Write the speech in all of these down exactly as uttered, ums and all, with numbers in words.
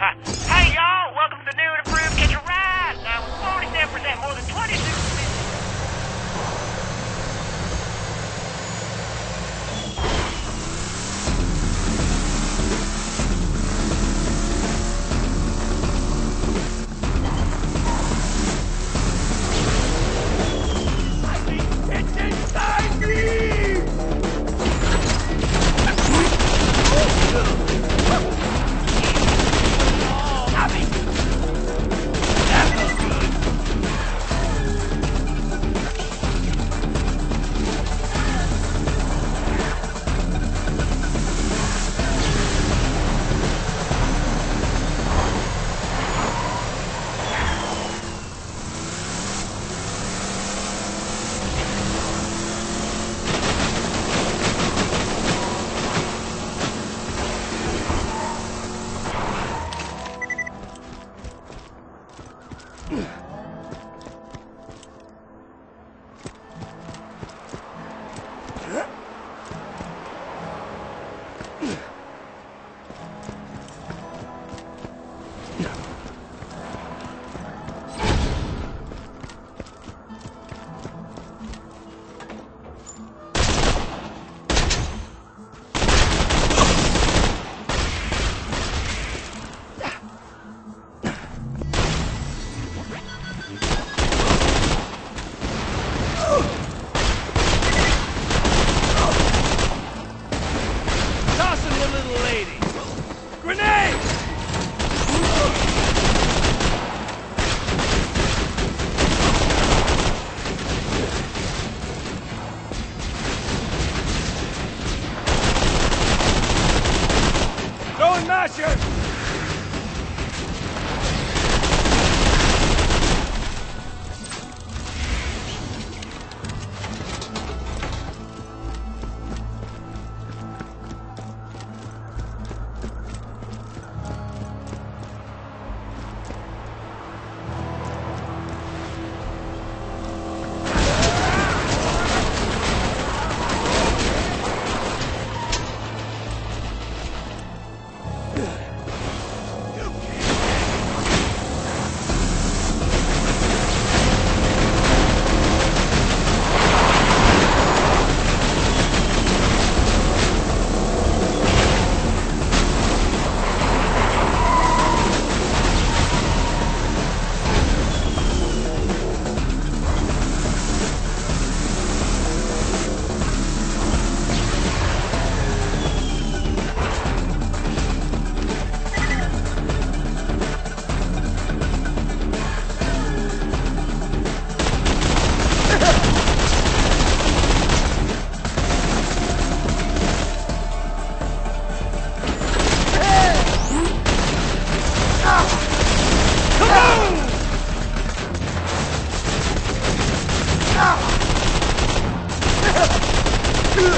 Hi. Hey, y'all. Welcome to the new and improved Catch a Ride. Now, with forty-seven percent more than twenty-six percent.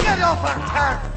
Get off our turf!